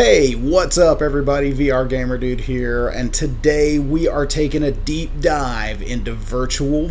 Hey, what's up everybody? VR Gamer Dude here, and today we are taking a deep dive into virtual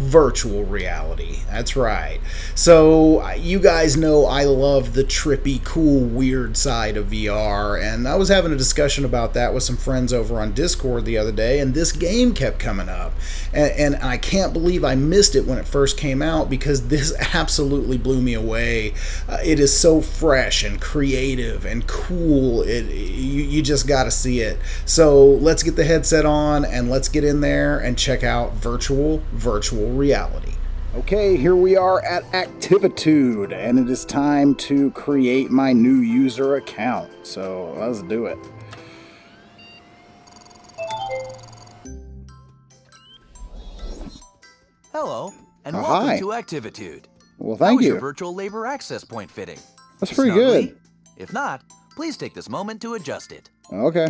reality. That's right. So you guys know I love the trippy, cool, weird side of VR, and I was having a discussion about that with some friends over on Discord the other day, and this game kept coming up. And I can't believe I missed it when it first came out, because this absolutely blew me away. It is so fresh and creative and cool. You just got to see it. So let's get the headset on and let's get in there and check out virtual reality. Okay, here we are at Activitude, and it is time to create my new user account. So let's do it. Hello, and welcome to Activitude. Well, thank you. How was your virtual labor access point fitting? That's pretty good. If not, please take this moment to adjust it. Okay.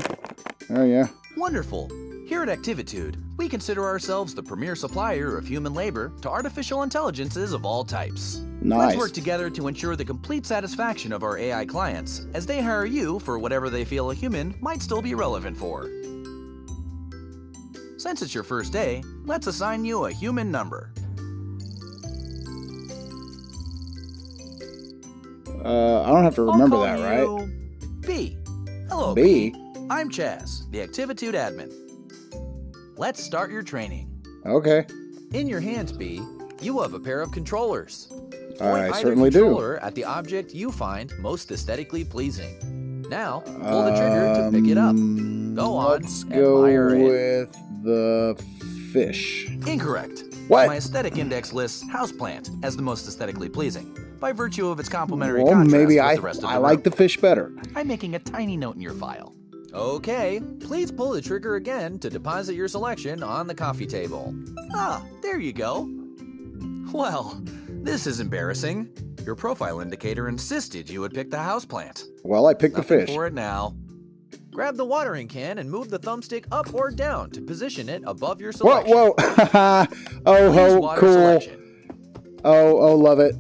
Oh, yeah. Wonderful. Here at Activitude, we consider ourselves the premier supplier of human labor to artificial intelligences of all types. Nice. Let's work together to ensure the complete satisfaction of our AI clients as they hire you for whatever they feel a human might still be relevant for. Since it's your first day, let's assign you a human number. I don't have to remember that, right? B. Hello, B. I'm Chaz, the Activitude admin. Let's start your training. Okay. In your hands, B, you have a pair of controllers. I certainly do. Point either controller at the object you find most aesthetically pleasing. Now, pull the trigger to pick it up. Go on, admire it. Let's go with the fish. Incorrect. What? My aesthetic index lists houseplant as the most aesthetically pleasing, by virtue of its complementary contrast with the rest of the room. Like the fish better. I'm making a tiny note in your file. Okay, please pull the trigger again to deposit your selection on the coffee table. Ah, there you go. Well, this is embarrassing. Your profile indicator insisted you would pick the houseplant. Well, I picked the fish. For it now. Grab the watering can and move the thumbstick up or down to position it above your selection. Whoa, whoa. Cool. Love it.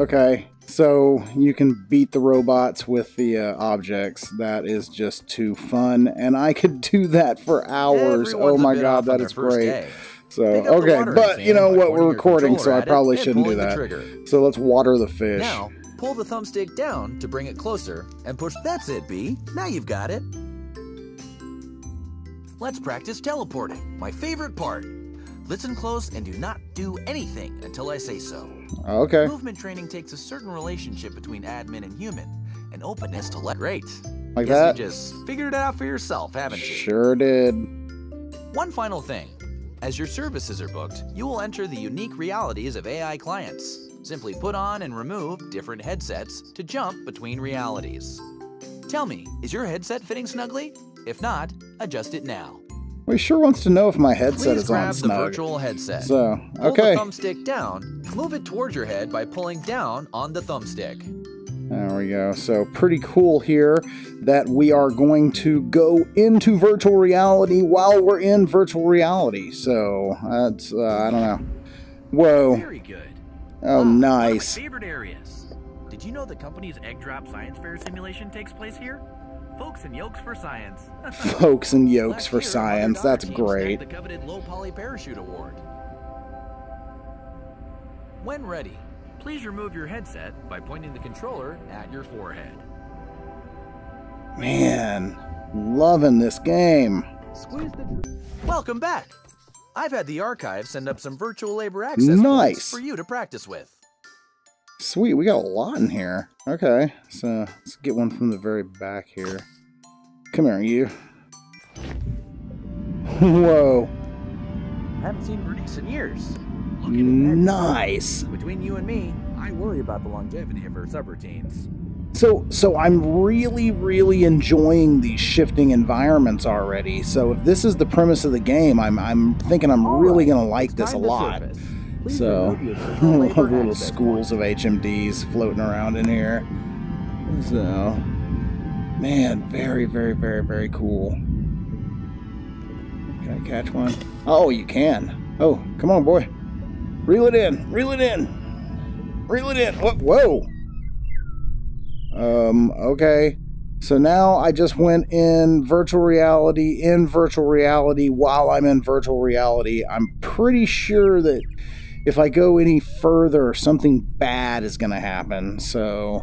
Okay, so you can beat the robots with the objects. That is just too fun, and I could do that for hours. Everyone's that is great. So, okay, but you know what, we're recording, so I probably shouldn't do that. So let's water the fish. Now, pull the thumbstick down to bring it closer and push. That's it, B. Now you've got it. Let's practice teleporting, my favorite part. Listen close and do not do anything until I say so. Okay. Movement training takes a certain relationship between admin and human, and openness to great. Like that? You just figured it out for yourself, haven't you? Sure did. One final thing. As your services are booked, you will enter the unique realities of AI clients. Simply put on and remove different headsets to jump between realities. Tell me, is your headset fitting snugly? If not, adjust it now. Well, he sure wants to know if my headset is on snug. Please grab the virtual headset. So, okay. Pull the thumbstick down. Move it towards your head by pulling down on the thumbstick. There we go. So, pretty cool here that we are going to go into virtual reality while we're in virtual reality. So, that's, I don't know. Whoa. Very good. Oh, nice. One of my favorite areas. Did you know the company's Egg Drop Science Fair simulation takes place here? Folks and yolks for science. Folks and yolks for science. That's great. The coveted low poly parachute award. When ready, please remove your headset by pointing the controller at your forehead. Man, loving this game. Welcome back. I've had the archive send up some virtual labor access points for you to practice with. Sweet, we got a lot in here. Okay, so let's get one from the very back here. Come here, you. Whoa. I haven't seen Bernice in years. Nice. Between you and me, I worry about the longevity of her subroutines. So I'm really enjoying these shifting environments already. So if this is the premise of the game, I'm thinking I'm really going to like this a lot. So, I love little schools of HMDs floating around in here. So, man, very cool. Can I catch one? Oh, you can. Oh, come on, boy. Reel it in. Reel it in. Reel it in. Whoa. Okay. So now I just went in virtual reality, while I'm in virtual reality. I'm pretty sure that if I go any further, something bad is going to happen. So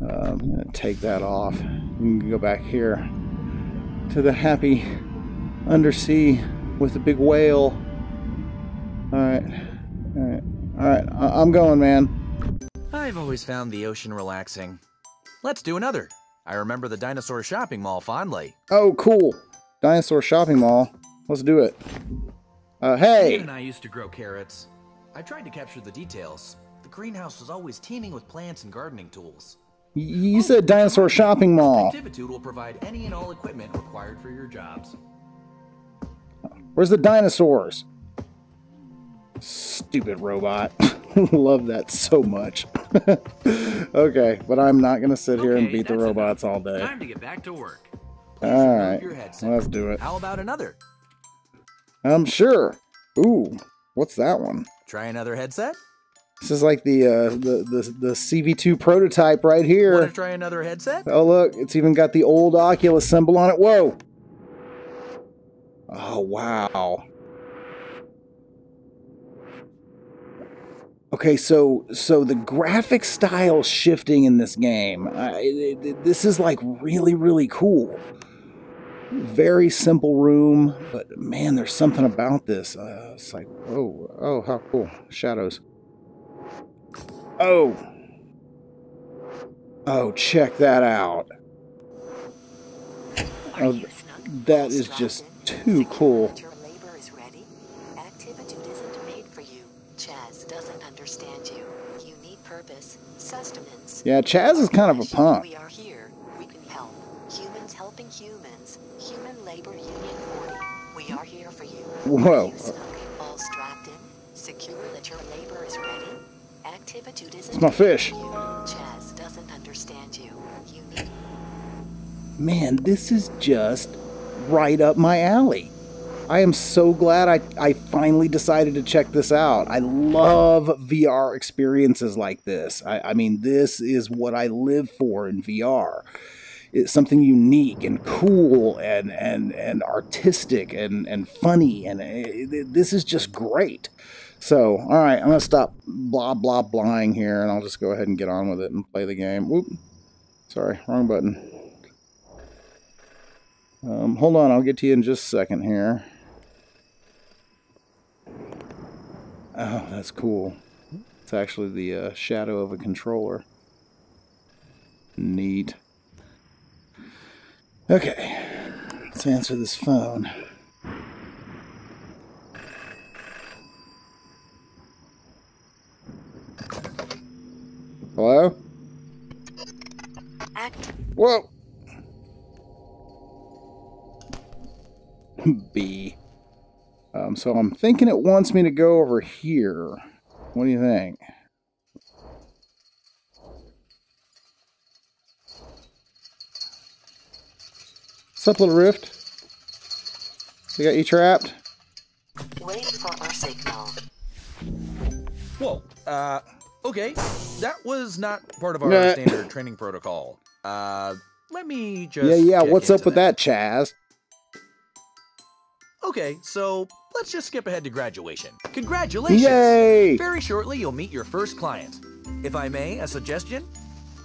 I'm going to take that off. You can go back here to the happy undersea with the big whale. All right. I'm going, man. I've always found the ocean relaxing. Let's do another. I remember the dinosaur shopping mall fondly. Oh, cool. Dinosaur shopping mall. Let's do it. Hey! Steve and I used to grow carrots. I tried to capture the details. The greenhouse was always teeming with plants and gardening tools. You said dinosaur shopping mall. Activitude will provide any and all equipment required for your jobs. Where's the dinosaurs? Stupid robot. Love that so much. Okay, but I'm not going to sit here and beat the robots all day. Time to get back to work. All right, let's do it. How about another? I'm sure. Ooh, what's that one? Try another headset? This is like the CV2 prototype right here. Want to try another headset? Oh, look, it's even got the old Oculus symbol on it. Whoa. Oh, wow. Okay, so the graphic style shifting in this game, this is like really, really cool. Very simple room, but man, there's something about this. It's like, oh, how cool. Shadows. Oh, check that out. Oh, that is just too cool. Yeah, Chaz is kind of a punk. We are here. We can help. Humans helping humans. Human labor union 40. We are here for you. Whoa. All strapped in. Secure that your labor is ready. Activitude is. It's my fish. Chaz doesn't understand you. You need. Man, this is just right up my alley. I am so glad I finally decided to check this out. I love VR experiences like this. I mean, this is what I live for in VR. It's something unique and cool and artistic and funny. And this is just great. So, all right, I'm going to stop blah-blah-blahing here, and I'll just go ahead and get on with it and play the game. Whoop. Sorry, wrong button. Hold on, I'll get to you in just a second here. Oh, that's cool. It's actually the shadow of a controller. Neat. Okay, let's answer this phone. Hello? Whoa! B. So I'm thinking it wants me to go over here. What do you think? What's up, little Rift? We got you trapped? Waiting for our signal. Whoa. Okay. That was not part of our standard training protocol. Let me just... Yeah, what's up with that, Chaz? Okay, so let's just skip ahead to graduation. Congratulations! Yay! Very shortly, you'll meet your first client. If I may, a suggestion?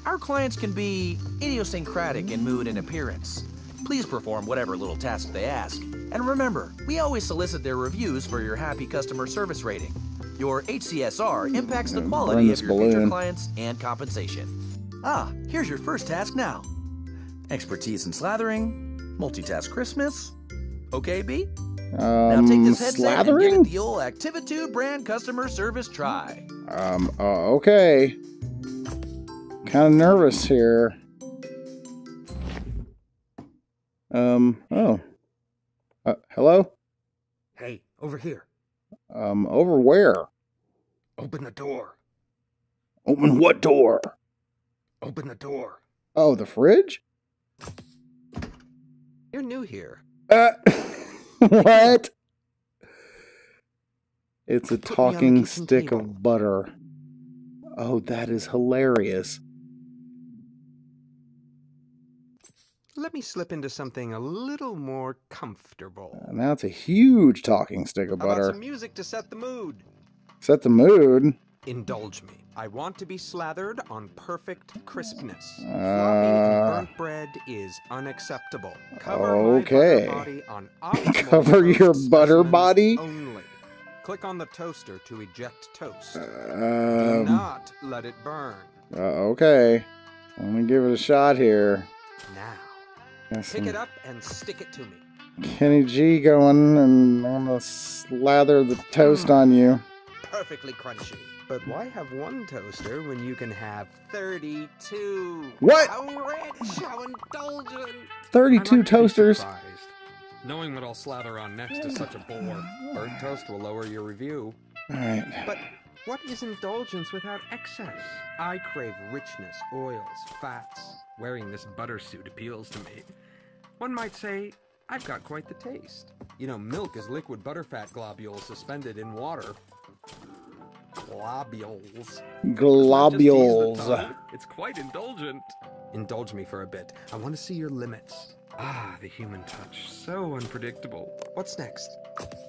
Our clients can be idiosyncratic in mood and appearance. Please perform whatever little task they ask. And remember, we always solicit their reviews for your happy customer service rating. Your HCSR impacts the quality of your future clients and compensation. Ah, here's your first task now. Expertise in slathering, multitask Christmas. Okay, B? Now take this headset slathering? And give it the old Activitude brand customer service try. Okay. Kind of nervous here. Hello? Hey, over here. Over where? Open the door. Open what door? Open the door. Oh, the fridge? You're new here. What? It's a talking stick of butter. Oh, that is hilarious. let me slip into something a little more comfortable. Now it's a huge talking stick of butter. About some music to set the mood. Set the mood? Indulge me. I want to be slathered on perfect crispness. Floppy burnt bread is unacceptable. Cover okay. My butter body on cover your butter body? Only. Click on the toaster to eject toast. Do not let it burn. Okay. Let me give it a shot here. Now. Pick it up and stick it to me. Kenny G going, and I'm gonna slather the toast on you. Perfectly crunchy. But why have one toaster when you can have 32? What? How rich, how indulgent. 32 toasters? Knowing what I'll slather on next is such a bore. Burnt toast will lower your review. Alright. But what is indulgence without excess? I crave richness, oils, fats. Wearing this butter suit appeals to me. One might say, I've got quite the taste. You know, milk is liquid butterfat globules suspended in water. Globules. Globules. It's quite indulgent. Indulge me for a bit. I want to see your limits. Ah, the human touch. So unpredictable. What's next?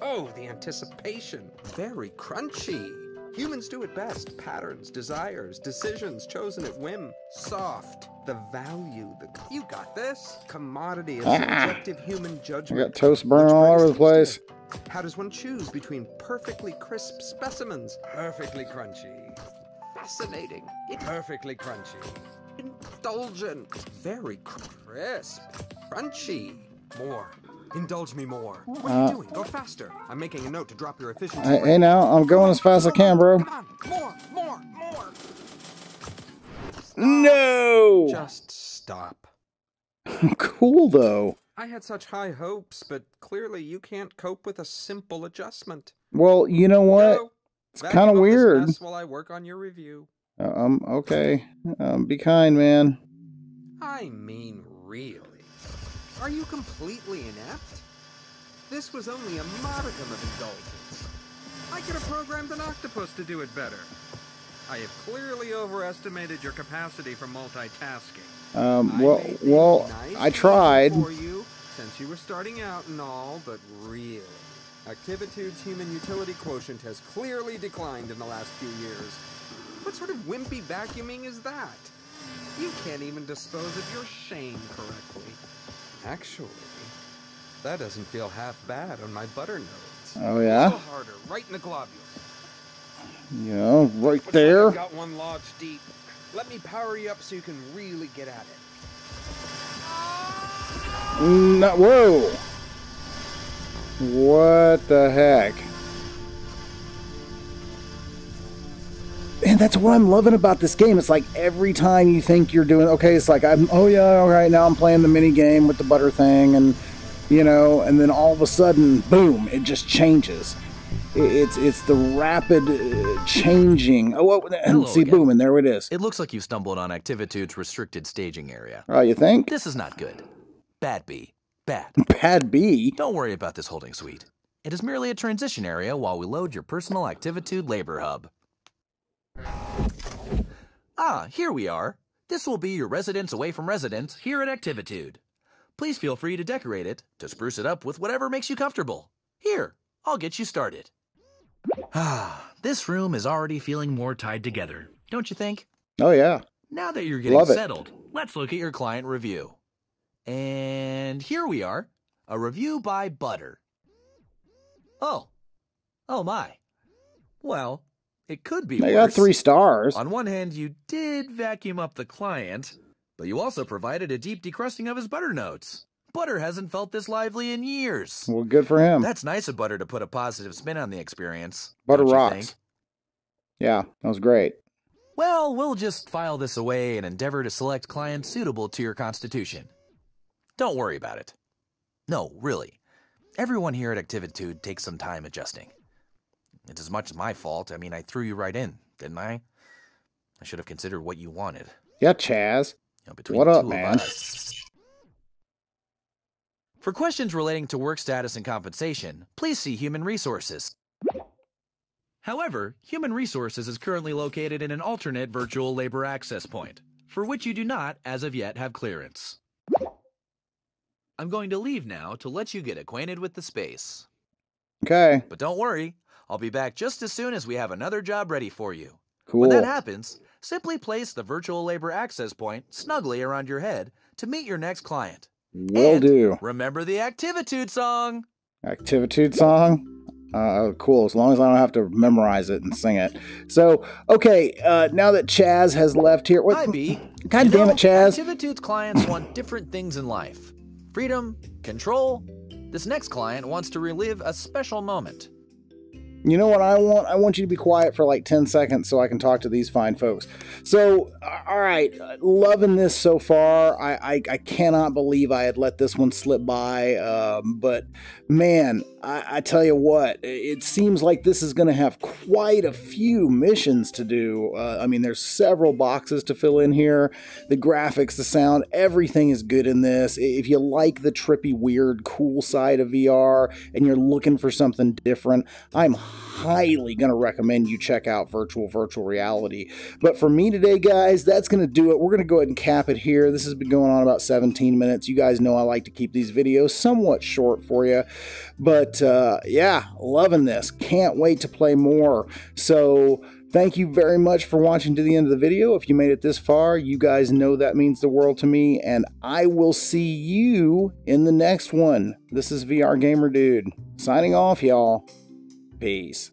Oh, the anticipation. Very crunchy. Humans do it best. Patterns, desires, decisions chosen at whim. Soft. The value. You got this. Commodity of subjective human judgment. I got toast burning all over the place. How does one choose between perfectly crisp specimens? Perfectly crunchy. Fascinating. Perfectly crunchy. Indulgent. Very crisp. Crunchy. More. Indulge me more. What are you doing? Go faster. I'm making a note to drop your efficiency. Hey now, I'm going as fast as I can, bro. Come on. More. Stop. No! Just stop. Cool, though. I had such high hopes, but clearly you can't cope with a simple adjustment. Well, you know what? No, it's kind of weird. While I work on your review. Okay. Be kind, man. I mean, really. Are you completely inept? This was only a modicum of indulgence. I could have programmed an octopus to do it better. I have clearly overestimated your capacity for multitasking. I tried. For you, since you were starting out and all, but really. Activitude's human utility quotient has clearly declined in the last few years. What sort of wimpy vacuuming is that? You can't even dispose of your shame correctly. Actually, that doesn't feel half bad on my butter nodes. Oh, yeah? A little harder, right in the globule. Yeah, right there. I've got one lodged deep. Let me power you up so you can really get at it. No, whoa! What the heck? And that's what I'm loving about this game. It's like every time you think you're doing okay, it's like now I'm playing the mini game with the butter thing, and you know, and then all of a sudden, boom, it just changes. It's the rapid changing. Hello see, again. Boom, and there it is. It looks like you stumbled on Activitude's restricted staging area. Oh, you think? This is not good. Bad B. Bad. Bad B. Don't worry about this holding suite. It is merely a transition area while we load your personal Activitude labor hub. Ah, here we are. This will be your residence away from residence here at Activitude. Please feel free to decorate it, to spruce it up with whatever makes you comfortable. Here, I'll get you started. Ah, this room is already feeling more tied together, don't you think? Oh, yeah. Now that you're getting settled, let's look at your client review. And here we are. A review by Butter. Oh. Oh, my. Well... It could be worse. They got 3 stars. On one hand, you did vacuum up the client, but you also provided a deep decrusting of his butter notes. Butter hasn't felt this lively in years. Well, good for him. That's nice of Butter to put a positive spin on the experience. Butter rocks. Yeah, that was great. Well, we'll just file this away and endeavor to select clients suitable to your constitution. Don't worry about it. No, really. Everyone here at Activitude takes some time adjusting. It's as much my fault. I mean, I threw you right in, didn't I? I should have considered what you wanted. Yeah, Chaz. You know, between what up, man? For questions relating to work status and compensation, please see Human Resources. However, Human Resources is currently located in an alternate virtual labor access point, for which you do not, as of yet, have clearance. I'm going to leave now to let you get acquainted with the space. Okay. But don't worry. I'll be back just as soon as we have another job ready for you. Cool. When that happens, simply place the virtual labor access point snugly around your head to meet your next client. Will do. Remember the Activitude song. Activitude song? Cool. As long as I don't have to memorize it and sing it. So, okay, now that Chaz has left here... What? God damn it, Chaz. Activitude's clients want different things in life. Freedom, control. This next client wants to relive a special moment. You know what I want? I want you to be quiet for like 10 seconds so I can talk to these fine folks. So, all right, loving this so far. I cannot believe I had let this one slip by. But man, I tell you what, it seems like this is going to have quite a few missions to do. I mean, there's several boxes to fill in here. The graphics, the sound, everything is good in this. If you like the trippy, weird, cool side of VR and you're looking for something different, I'm highly going to recommend you check out Virtual Reality. But for me today, guys, that's going to do it. We're going to go ahead and cap it here. This has been going on about 17 minutes. You guys know I like to keep these videos somewhat short for you. But yeah, loving this. Can't wait to play more. So... thank you very much for watching to the end of the video. If you made it this far, you guys know that means the world to me, and I will see you in the next one. This is VR Gamer Dude, signing off, y'all. Peace.